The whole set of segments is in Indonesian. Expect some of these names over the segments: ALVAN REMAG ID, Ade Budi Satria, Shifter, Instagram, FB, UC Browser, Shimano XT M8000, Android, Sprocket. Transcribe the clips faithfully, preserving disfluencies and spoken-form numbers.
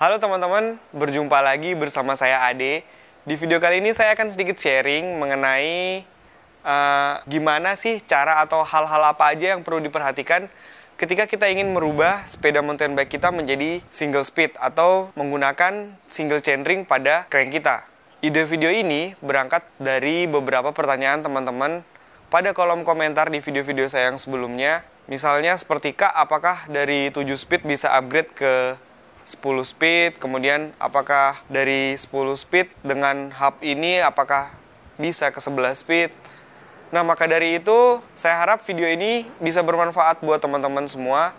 Halo teman-teman, berjumpa lagi bersama saya Ade. Di video kali ini saya akan sedikit sharing mengenai uh, gimana sih cara atau hal-hal apa aja yang perlu diperhatikan ketika kita ingin merubah sepeda mountain bike kita menjadi single speed atau menggunakan single chainring pada crank kita. Ide video ini berangkat dari beberapa pertanyaan teman-teman pada kolom komentar di video-video saya yang sebelumnya. Misalnya seperti, Kak, apakah dari tujuh speed bisa upgrade ke sepuluh speed, kemudian apakah dari sepuluh speed dengan hub ini apakah bisa ke sebelas speed. Nah, maka dari itu saya harap video ini bisa bermanfaat buat teman-teman semua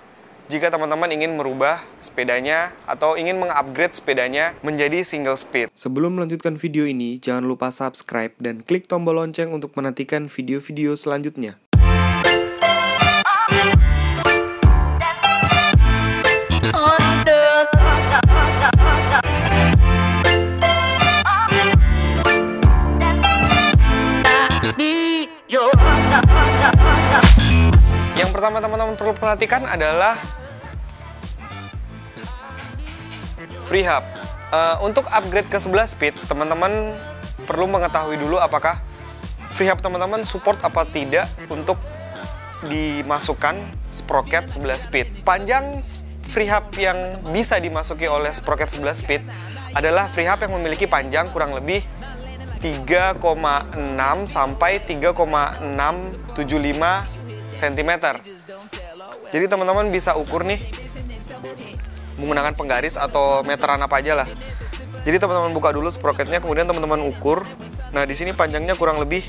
jika teman-teman ingin merubah sepedanya atau ingin mengupgrade sepedanya menjadi single speed. Sebelum melanjutkan video ini, jangan lupa subscribe dan klik tombol lonceng untuk menantikan video-video selanjutnya. Yang pertama teman-teman perlu perhatikan adalah free hub. Uh, untuk upgrade ke sebelas speed, teman-teman perlu mengetahui dulu apakah free hub teman-teman support apa tidak untuk dimasukkan sprocket sebelas speed. Panjang free hub yang bisa dimasuki oleh sprocket sebelas speed adalah free hub yang memiliki panjang kurang lebih tiga koma enam sampai tiga koma enam tujuh lima sentimeter. Jadi teman-teman bisa ukur nih menggunakan penggaris atau meteran apa aja lah. Jadi teman-teman buka dulu sprocketnya, kemudian teman-teman ukur. Nah, di sini panjangnya kurang lebih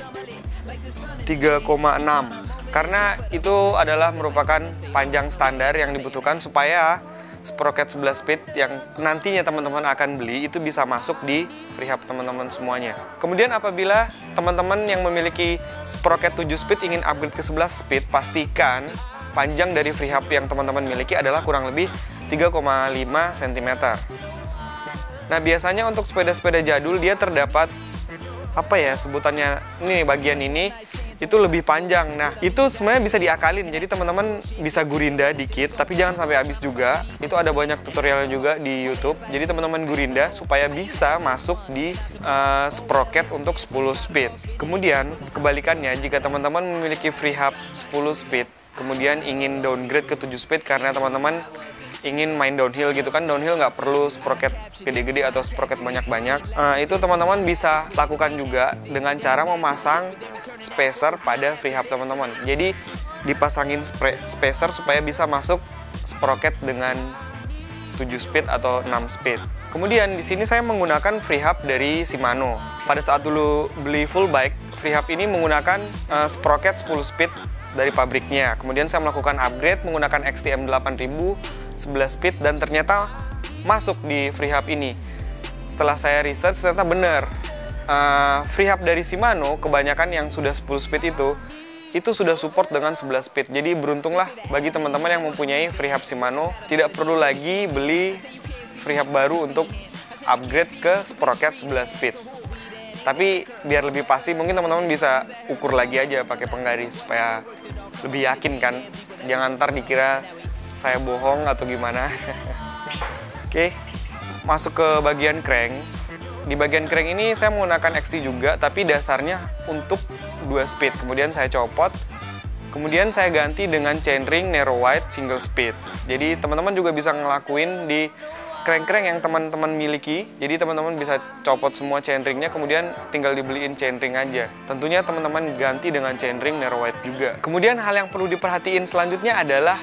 tiga koma enam karena itu adalah merupakan panjang standar yang dibutuhkan supaya sprocket sebelas speed yang nantinya teman-teman akan beli itu bisa masuk di free hub teman-teman semuanya. Kemudian apabila teman-teman yang memiliki sprocket tujuh speed ingin upgrade ke sebelas speed, pastikan panjang dari free hub yang teman-teman miliki adalah kurang lebih tiga koma lima sentimeter. Nah, biasanya untuk sepeda-sepeda jadul dia terdapat apa ya sebutannya, ini bagian ini itu lebih panjang. Nah, itu sebenarnya bisa diakalin, jadi teman-teman bisa gurinda dikit tapi jangan sampai habis juga. Itu ada banyak tutorialnya juga di YouTube, jadi teman-teman gurinda supaya bisa masuk di uh, sprocket untuk sepuluh speed. Kemudian kebalikannya, jika teman-teman memiliki free hub sepuluh speed kemudian ingin downgrade ke tujuh speed karena teman-teman ingin main downhill gitu kan, downhill nggak perlu sprocket gede-gede atau sprocket banyak-banyak. Nah, itu teman-teman bisa lakukan juga dengan cara memasang spacer pada free hub teman-teman. Jadi dipasangin spacer supaya bisa masuk sprocket dengan tujuh speed atau enam speed. Kemudian di sini saya menggunakan free hub dari Shimano. Pada saat dulu beli full bike, free hub ini menggunakan uh, sprocket sepuluh speed dari pabriknya. Kemudian saya melakukan upgrade menggunakan X T M delapan ribu sebelas speed dan ternyata masuk di free hub ini. Setelah saya research ternyata benar, uh, free hub dari Shimano kebanyakan yang sudah sepuluh speed itu itu sudah support dengan sebelas speed. Jadi beruntunglah bagi teman-teman yang mempunyai free hub Shimano, tidak perlu lagi beli free hub baru untuk upgrade ke sprocket sebelas speed. Tapi biar lebih pasti mungkin teman-teman bisa ukur lagi aja pakai penggaris supaya lebih yakin kan, jangan ntar dikira saya bohong atau gimana. Oke, okay. Masuk ke bagian crank. Di bagian crank ini saya menggunakan X T juga, tapi dasarnya untuk dua speed. Kemudian saya copot, kemudian saya ganti dengan chainring narrow wide single speed. Jadi teman-teman juga bisa ngelakuin di crank-crank yang teman-teman miliki. Jadi teman-teman bisa copot semua chainringnya, kemudian tinggal dibeliin chainring aja. Tentunya teman-teman ganti dengan chainring narrow wide juga. Kemudian hal yang perlu diperhatiin selanjutnya adalah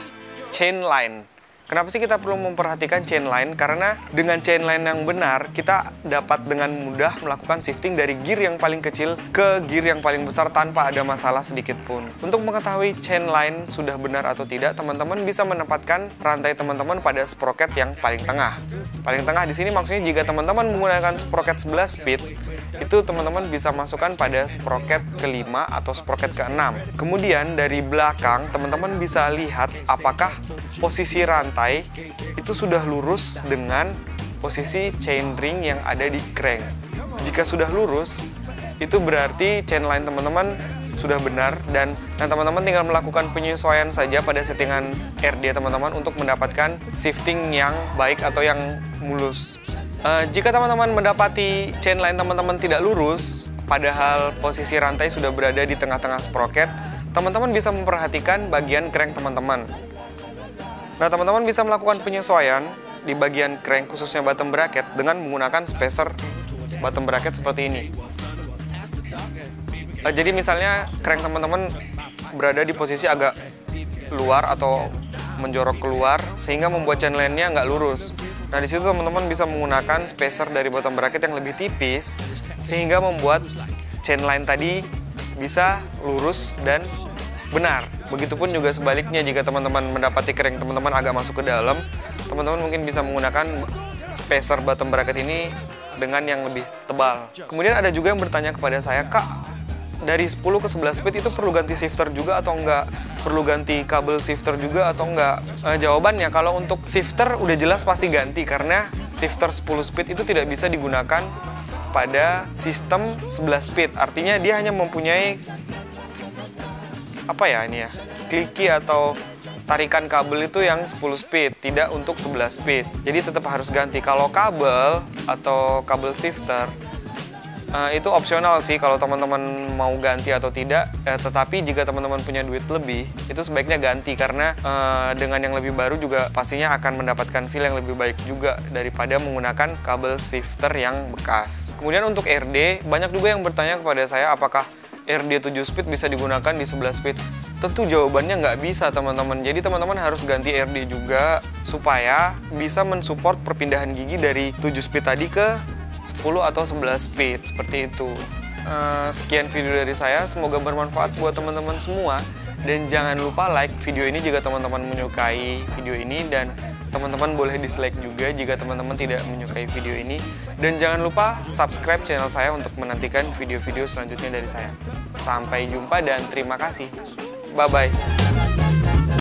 chain line. Kenapa sih kita perlu memperhatikan chain line? Karena dengan chain line yang benar, kita dapat dengan mudah melakukan shifting dari gear yang paling kecil ke gear yang paling besar tanpa ada masalah sedikit pun. Untuk mengetahui chain line sudah benar atau tidak, teman-teman bisa menempatkan rantai teman-teman pada sprocket yang paling tengah. Paling tengah di sini maksudnya jika teman-teman menggunakan sprocket sebelas speed, itu teman-teman bisa masukkan pada sprocket kelima atau sprocket keenam. Kemudian dari belakang teman-teman bisa lihat apakah posisi rantai itu sudah lurus dengan posisi chainring yang ada di crank. Jika sudah lurus, itu berarti chain line teman-teman sudah benar, dan teman-teman tinggal melakukan penyesuaian saja pada settingan R D teman-teman untuk mendapatkan shifting yang baik atau yang mulus. Uh, jika teman-teman mendapati chainline teman-teman tidak lurus, padahal posisi rantai sudah berada di tengah-tengah sprocket, teman-teman bisa memperhatikan bagian crank teman-teman. Nah, teman-teman bisa melakukan penyesuaian di bagian crank khususnya bottom bracket dengan menggunakan spacer bottom bracket seperti ini. Uh, jadi misalnya crank teman-teman berada di posisi agak luar atau menjorok keluar sehingga membuat chainline-nya nggak lurus. Nah, di situ teman-teman bisa menggunakan spacer dari bottom bracket yang lebih tipis sehingga membuat chainline tadi bisa lurus dan benar. Begitupun juga sebaliknya, jika teman-teman mendapati crank teman-teman agak masuk ke dalam, teman-teman mungkin bisa menggunakan spacer bottom bracket ini dengan yang lebih tebal. Kemudian ada juga yang bertanya kepada saya, "Kak, dari sepuluh ke sebelas speed itu perlu ganti shifter juga atau enggak? Perlu ganti kabel shifter juga atau enggak?" E, jawabannya, kalau untuk shifter udah jelas pasti ganti, karena shifter sepuluh speed itu tidak bisa digunakan pada sistem sebelas speed. Artinya dia hanya mempunyai apa ya ini ya, kliki atau tarikan kabel itu yang sepuluh speed, tidak untuk sebelas speed. Jadi tetap harus ganti. Kalau kabel atau kabel shifter, Uh, itu opsional sih kalau teman-teman mau ganti atau tidak, eh, tetapi jika teman-teman punya duit lebih, itu sebaiknya ganti, karena uh, dengan yang lebih baru juga pastinya akan mendapatkan feel yang lebih baik juga daripada menggunakan kabel shifter yang bekas. Kemudian untuk R D, banyak juga yang bertanya kepada saya, apakah R D tujuh speed bisa digunakan di sebelas speed? Tentu jawabannya nggak bisa, teman-teman. Jadi teman-teman harus ganti R D juga supaya bisa mensupport perpindahan gigi dari tujuh speed tadi ke sepuluh atau sebelas speed, seperti itu. Uh, sekian video dari saya, semoga bermanfaat buat teman-teman semua, dan jangan lupa like video ini jika teman-teman menyukai video ini, dan teman-teman boleh dislike juga jika teman-teman tidak menyukai video ini, dan jangan lupa subscribe channel saya untuk menantikan video-video selanjutnya dari saya. Sampai jumpa dan terima kasih. Bye-bye.